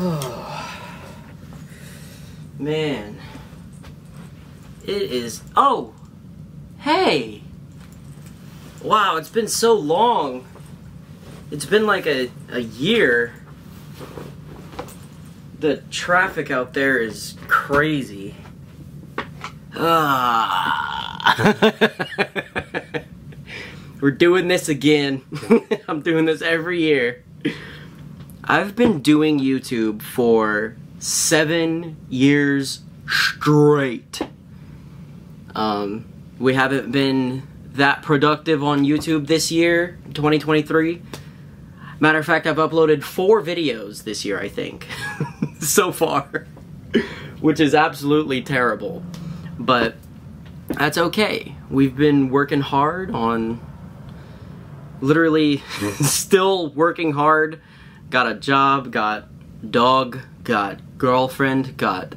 Oh, man. It is... Oh! Hey! Wow, it's been so long. It's been like a year. The traffic out there is crazy. We're doing this again. I'm doing this every year. I've been doing YouTube for 7 years straight. We haven't been that productive on YouTube this year, 2023. Matter of fact, I've uploaded 4 videos this year, I think, so far, which is absolutely terrible. But that's okay. We've been working hard on, literally still working hard. Got a job, got dog, got girlfriend, got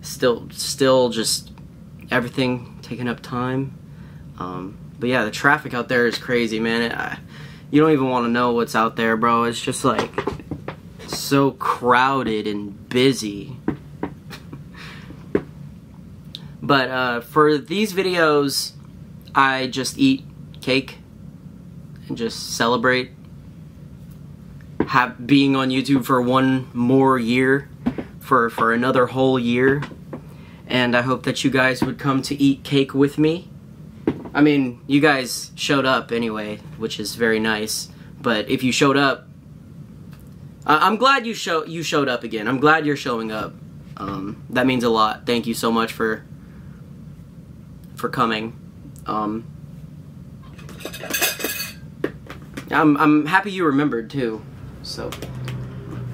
still just everything taking up time. But yeah, the traffic out there is crazy, man. You don't even want to know what's out there, bro. It's just like so crowded and busy. But for these videos, I just eat cake and just celebrate being on YouTube for one more year, for another whole year. And I hope that you guys would come to eat cake with me. I mean, you guys showed up anyway, which is very nice. But if you showed up, I'm glad you showed up again. I'm glad you're showing up. That means a lot. Thank you so much for coming. I'm happy you remembered too. So,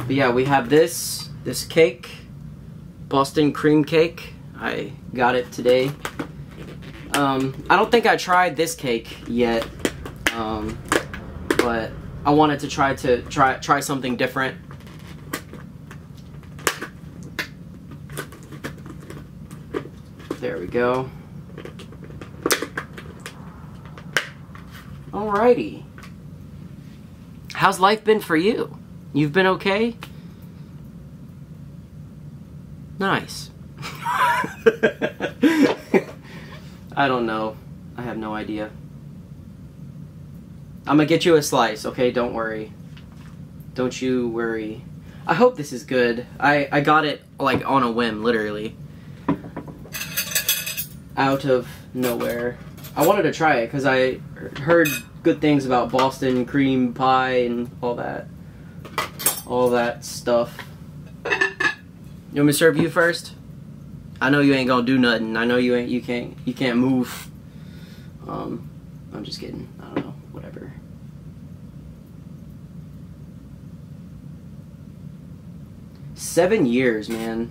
but yeah, we have this cake, Boston cream cake. I got it today. I don't think I tried this cake yet, but I wanted to try something different. There we go. Alrighty. How's life been for you? You've been okay? Nice. I don't know. I have no idea. I'm gonna get you a slice, okay? Don't worry. Don't you worry. I hope this is good. I got it, like, on a whim, literally. Out of nowhere. I wanted to try it, because I heard good things about Boston cream pie and all that stuff. You want me to serve you first? I know you ain't gonna do nothing. I know you ain't. You can't move. I'm just kidding. I don't know. Whatever. Seven years, man.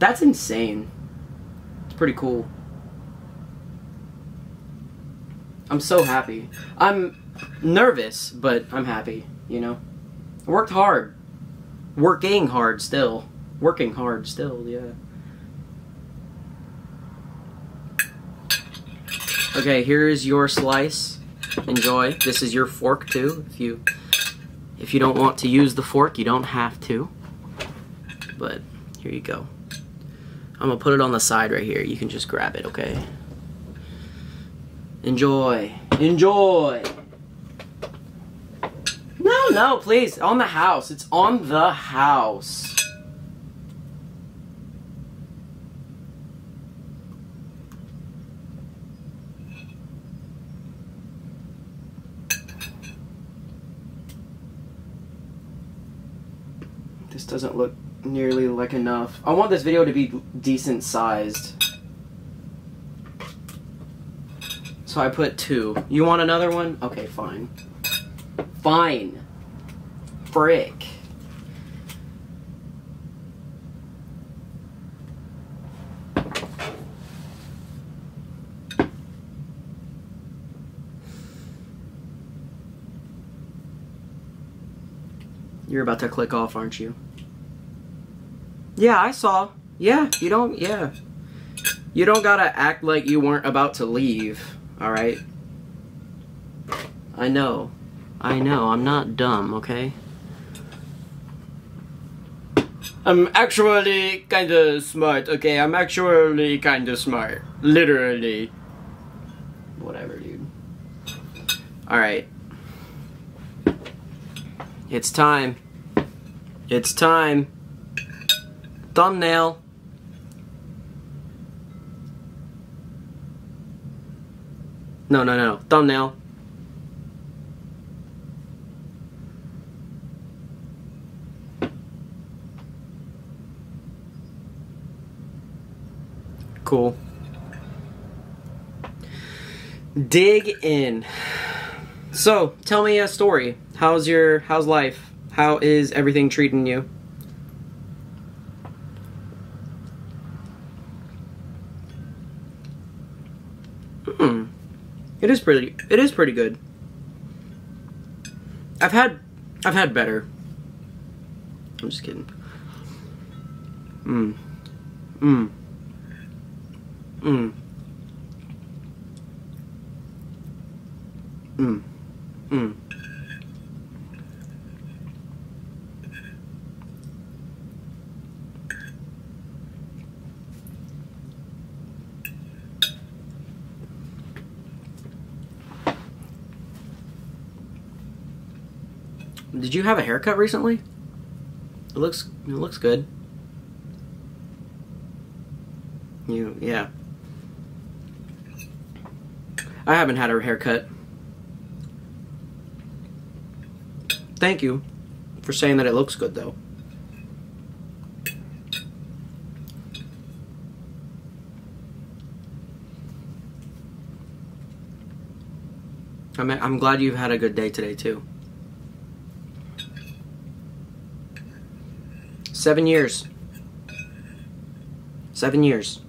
That's insane. It's pretty cool. I'm so happy. I'm nervous, but I'm happy. You know, I worked hard. Working hard still. Working hard still. Yeah. Okay, here is your slice. Enjoy. This is your fork too. If you don't want to use the fork, you don't have to. But here you go. I'm gonna put it on the side right here. You can just grab it, okay? Enjoy. Enjoy. No, no, please. On the house. It's on the house. This doesn't look nearly like enough. I want this video to be decent sized. So I put 2. You want another one? Okay, fine. Fine. Frick. You're about to click off, aren't you? Yeah, I saw. Yeah, you don't gotta act like you weren't about to leave, all right? I know. I'm not dumb, okay? I'm actually kinda smart, okay? I'm actually kinda smart. Literally. Whatever, dude. Alright. It's time. It's time. Thumbnail. No. Thumbnail. Cool. Dig in. So, tell me a story. How's life? How is everything treating you? It is pretty good. I've had better. I'm just kidding. Did you have a haircut recently? It looks good. Yeah. I haven't had a haircut. Thank you for saying that it looks good, though. I'm glad you've had a good day today, too. 7 years. 7 years.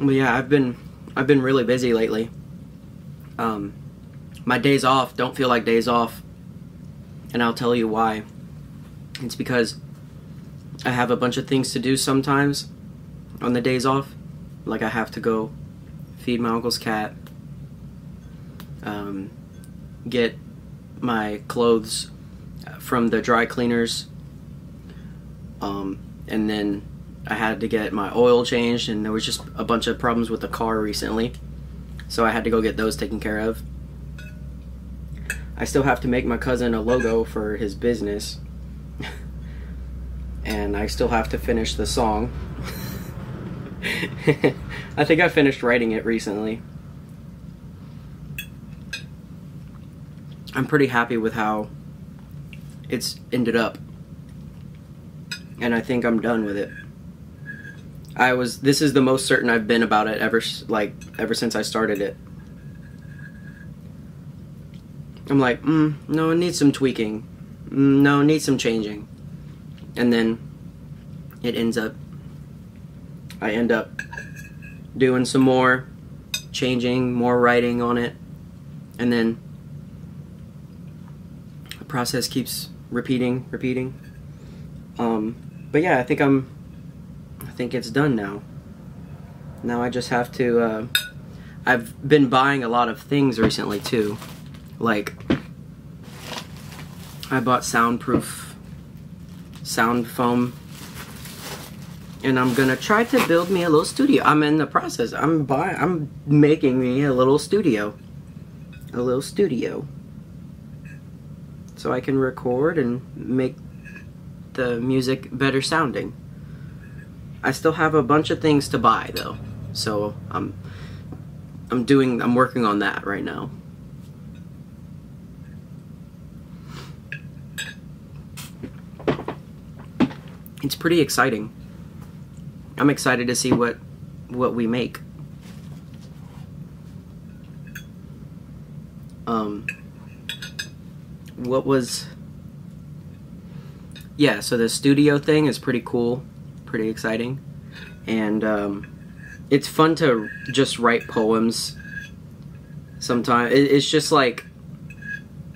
But yeah, I've been really busy lately. My days off don't feel like days off, and I'll tell you why. It's because I have a bunch of things to do sometimes on the days off. Like I have to go feed my uncle's cat, get my clothes from the dry cleaners, and then I had to get my oil changed, and there was just a bunch of problems with the car recently, so I had to go get those taken care of. I still have to make my cousin a logo for his business, and I still have to finish the song. I think I finished writing it recently. I'm pretty happy with how it's ended up, and I think I'm done with it. This is the most certain I've been about it ever since I started it. I'm like, no, it needs some tweaking. No, it needs some changing. And then I end up doing some more changing, more writing on it. And then the process keeps repeating. But yeah, I think it's done now. Now I just have to, I've been buying a lot of things recently too. Like, I bought soundproof sound foam, and I'm gonna try to build me a little studio. I'm in the process. I'm making me a little studio. So I can record and make the music better sounding. I still have a bunch of things to buy, though, so I'm working on that right now. It's pretty exciting. I'm excited to see what we make. Yeah, so the studio thing is pretty cool. Pretty exciting, and it's fun to just write poems sometimes. It's just like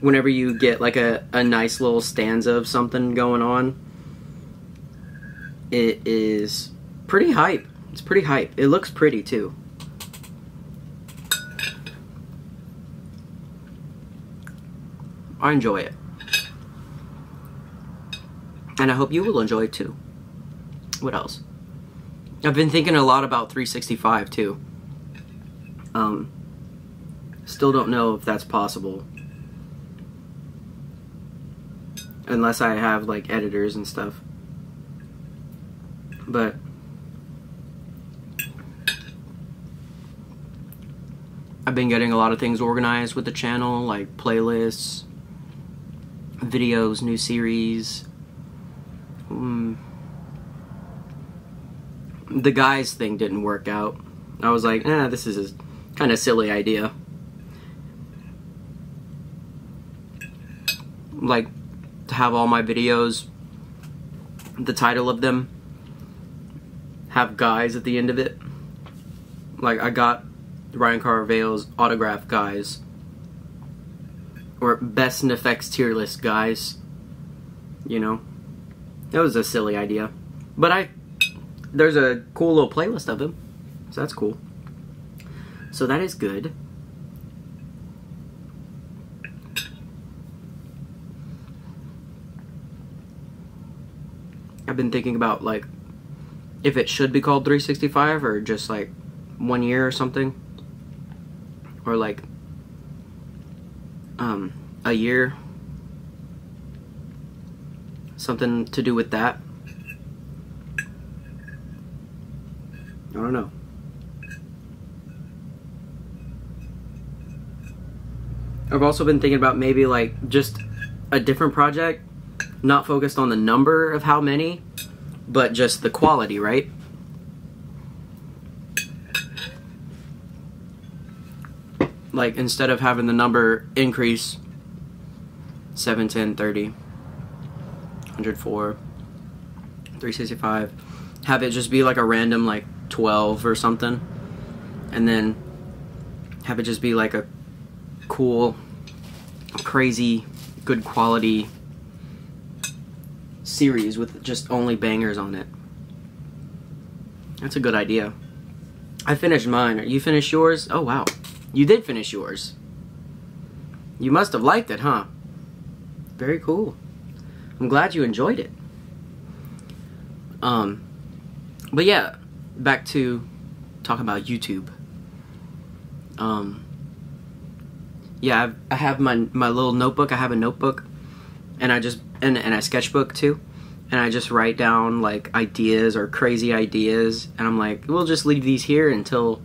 whenever you get like a nice little stanza of something going on, it is pretty hype. It looks pretty too. I enjoy it. And I hope you will enjoy it too. What else? I've been thinking a lot about 365 too. Still don't know if that's possible. Unless I have like editors and stuff. But I've been getting a lot of things organized with the channel, like playlists, videos, new series. The guys thing didn't work out. I was like, this is a kind of silly idea. Like, to have all my videos, the title of them, have guys at the end of it. Like, I got Ryan Carville's autograph guys, or best and effects tier list guys, you know. That was a silly idea, but there's a cool little playlist of them, so that's cool. So that is good. I've been thinking about, like, if it should be called 365 or just like 1 year or something, or like a year, something to do with that. I don't know. I've also been thinking about maybe like just a different project, not focused on the number of how many, but just the quality, right? Like, instead of having the number increase 7, 10, 30, 104, 365, have it just be like a random like 12 or something, and then have it just be like a cool, crazy, good quality series with just only bangers on it. That's a good idea. I finished mine. You finished yours? Oh, wow. You did finish yours. You must have liked it, huh? Very cool. I'm glad you enjoyed it. But yeah, back to talking about YouTube. Yeah, I have my little notebook. I have a notebook, and I just and a sketchbook too, and I just write down like ideas or crazy ideas, and I'm like, we'll just leave these here until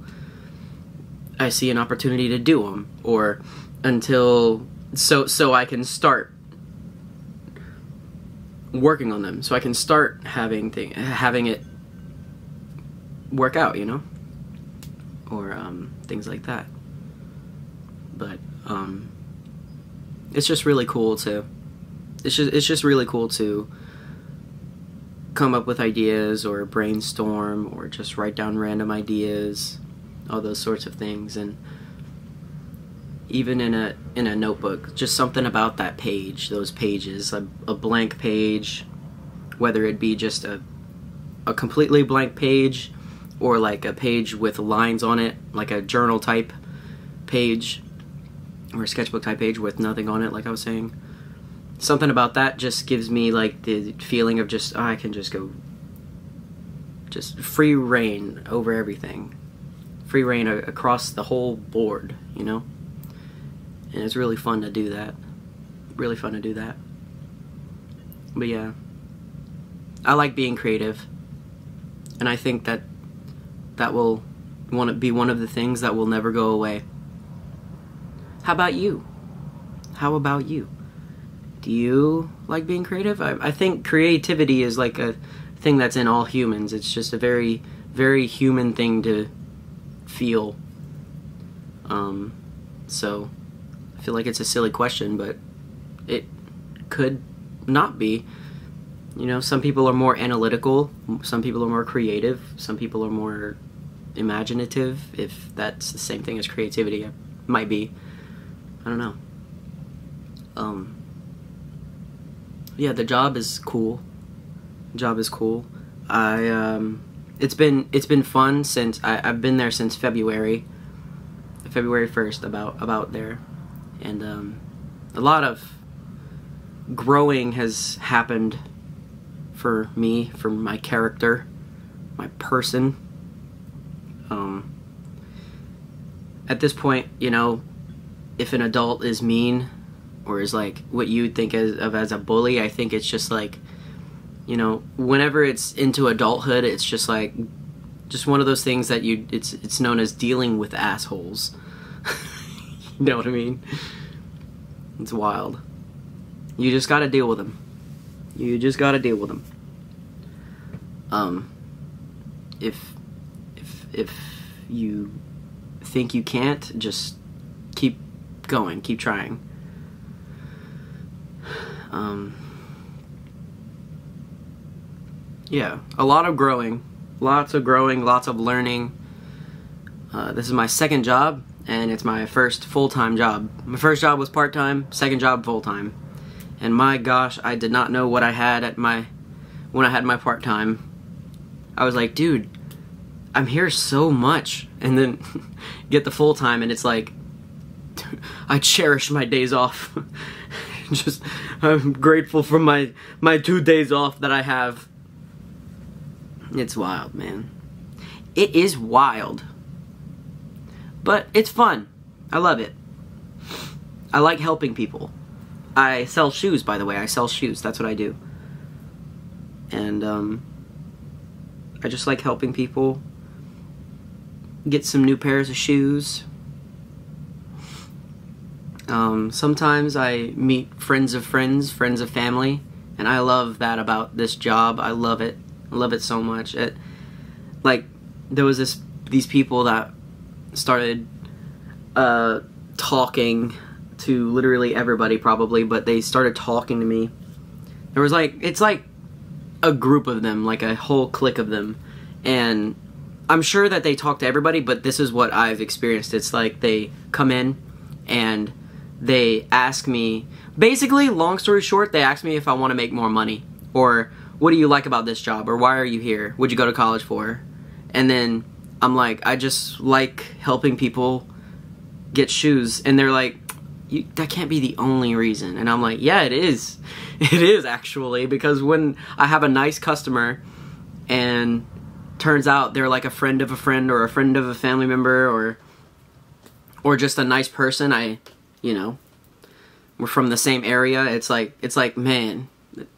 I see an opportunity to do them, or until so I can start working on them, so I can start having it work out, you know, or things like that. But it's just really cool to it's just really cool to come up with ideas or brainstorm or just write down random ideas. All those sorts of things, and even in a notebook, just something about that page, those pages, a blank page, whether it be just a completely blank page, or like a page with lines on it, like a journal type page, or a sketchbook type page with nothing on it, like I was saying. Something about that just gives me like the feeling of just, oh, I can just go, just free reign over everything. Free reign across the whole board, you know? And it's really fun to do that. Really fun to do that. But yeah, I like being creative. And I think that will be one of the things that will never go away. How about you? How about you? Do you like being creative? I think creativity is like a thing that's in all humans. It's just a very, very human thing to feel. So I feel like it's a silly question, but it could not be. You know, some people are more analytical, some people are more creative, some people are more imaginative. If that's the same thing as creativity, it might be. I don't know. Yeah, the job is cool. The job is cool. It's been fun since I've been there since February 1st, about there, and a lot of growing has happened for me, for my character, my person. At this point, you know, if an adult is mean or is like what you'd think of as a bully, I think it's just like, you know, whenever it's into adulthood, it's just like, just one of those things that you, it's known as dealing with assholes. You know what I mean? It's wild. You just gotta deal with them. You just gotta deal with them. If you think you can't, just keep going, keep trying. Yeah, a lot of growing. Lots of growing, lots of learning. This is my second job, and it's my first full-time job. My first job was part-time, second job full-time. And my gosh, I did not know what I had at my, when I had my part-time. I was like, dude, I'm here so much. And then get the full-time, and it's like, I cherish my days off. Just, I'm grateful for my 2 days off that I have. It's wild, man. It is wild. But it's fun. I love it. I like helping people. I sell shoes, by the way. I sell shoes. That's what I do. And, I just like helping people get some new pairs of shoes. Sometimes I meet friends of family, and I love that about this job. I love it. I love it so much. It, like, there was these people that started talking to literally everybody, probably, but they started talking to me. There was like, it's like a group of them, like a whole clique of them, and I'm sure that they talk to everybody, but this is what I've experienced. It's like they come in and they ask me, basically, long story short, they ask me if I want to make more money, or what do you like about this job, or why are you here, what'd you go to college for? And then I'm like, I just like helping people get shoes. And they're like, that can't be the only reason. And I'm like, yeah, it is. It is, actually, because when I have a nice customer and turns out they're like a friend of a friend or a friend of a family member or just a nice person, you know, we're from the same area, it's like, man,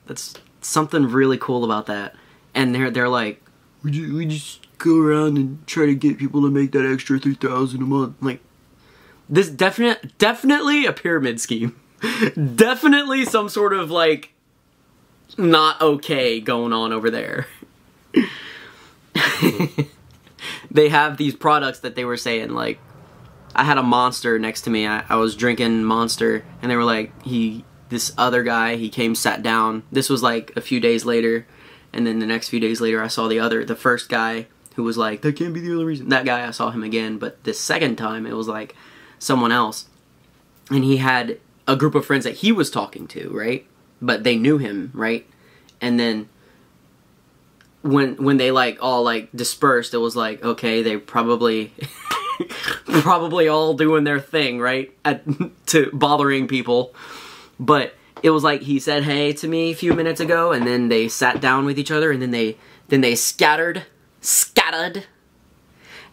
that's something really cool about that. And they're like, we just go around and try to get people to make that extra $3,000 a month. Like, this definitely a pyramid scheme. Definitely some sort of, like, not okay going on over there. They have these products that they were saying, like, I had a Monster next to me. I was drinking Monster, and they were like, this other guy, he came, sat down. This was, like, a few days later, and then the next few days later, I saw the first guy who was like, that can't be the only reason. That guy, I saw him again, but this second time, it was like, someone else, and he had a group of friends that he was talking to, right? But they knew him, right? And then when they like all like dispersed, it was like, okay, they probably all doing their thing, right? To bothering people. But it was like he said hey to me a few minutes ago, and then they sat down with each other, and then they scattered,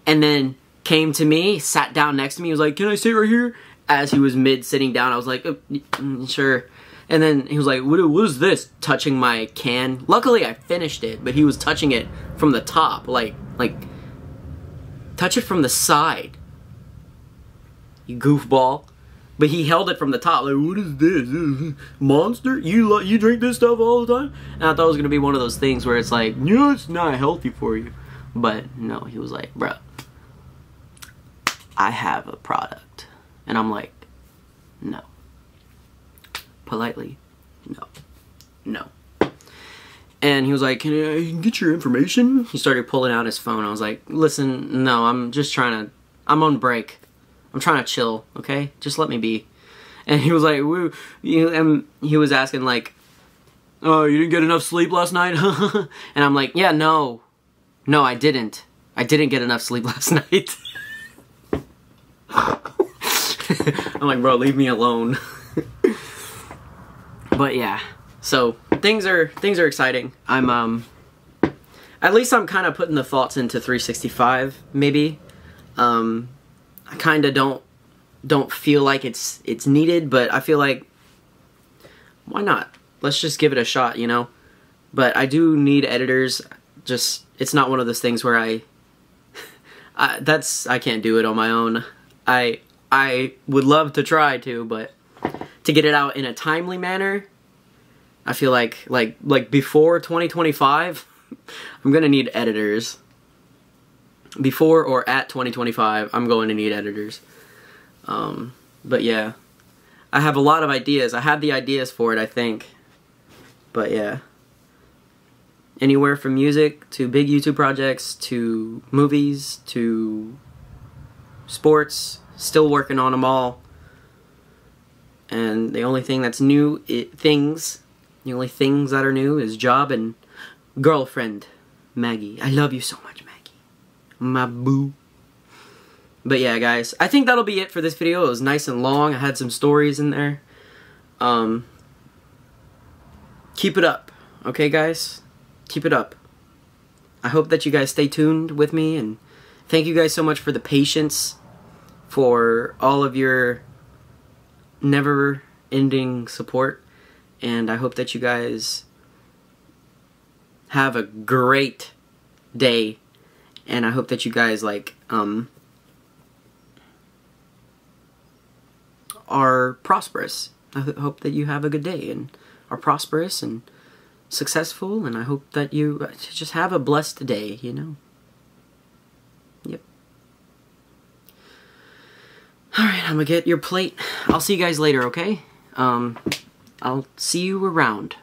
and then came to me, sat down next to me, he was like, can I sit right here? As he was mid-sitting down, I was like, sure. And then he was like, what is this? Touching my can. Luckily, I finished it, but he was touching it from the top, like, touch it from the side, you goofball. But he held it from the top, like, what is this? Monster? You drink this stuff all the time? And I thought it was going to be one of those things where it's like, no, it's not healthy for you. But no, he was like, bro, I have a product. And I'm like, no. Politely, no. No. And he was like, can I get your information? He started pulling out his phone. I was like, listen, no, I'm just trying to, I'm on break. I'm trying to chill, okay? Just let me be. And he was like, and he was asking like, oh, you didn't get enough sleep last night? And I'm like, yeah, no. No, I didn't. I didn't get enough sleep last night. I'm like, bro, leave me alone. But yeah, so things are exciting. I'm at least I'm kind of putting the thoughts into 365 maybe. I kind of don't feel like it's needed, but I feel like, why not? Let's just give it a shot, you know? But I do need editors. Just, it's not one of those things where I can't do it on my own. I would love to try to, but to get it out in a timely manner, I feel like before 2025, I'm gonna need editors. Before or at 2025, I'm going to need editors. But yeah, I have a lot of ideas. I have the ideas for it, I think. But yeah, anywhere from music to big YouTube projects to movies to sports, still working on them all. And the only thing that's new, the only things that are new is job and girlfriend, Maggie. I love you so much, Maggie. My boo. But yeah, guys, I think that'll be it for this video. It was nice and long. I had some stories in there. Keep it up. Okay, guys? Keep it up. I hope that you guys stay tuned with me, and thank you guys so much for the patience, for all of your never-ending support, and I hope that you guys have a great day, and I hope that you guys, like, are prosperous. I hope that you have a good day and are prosperous and successful, and I hope that you just have a blessed day, you know? Yep. Alright, I'm gonna get your plate. I'll see you guys later, okay? I'll see you around.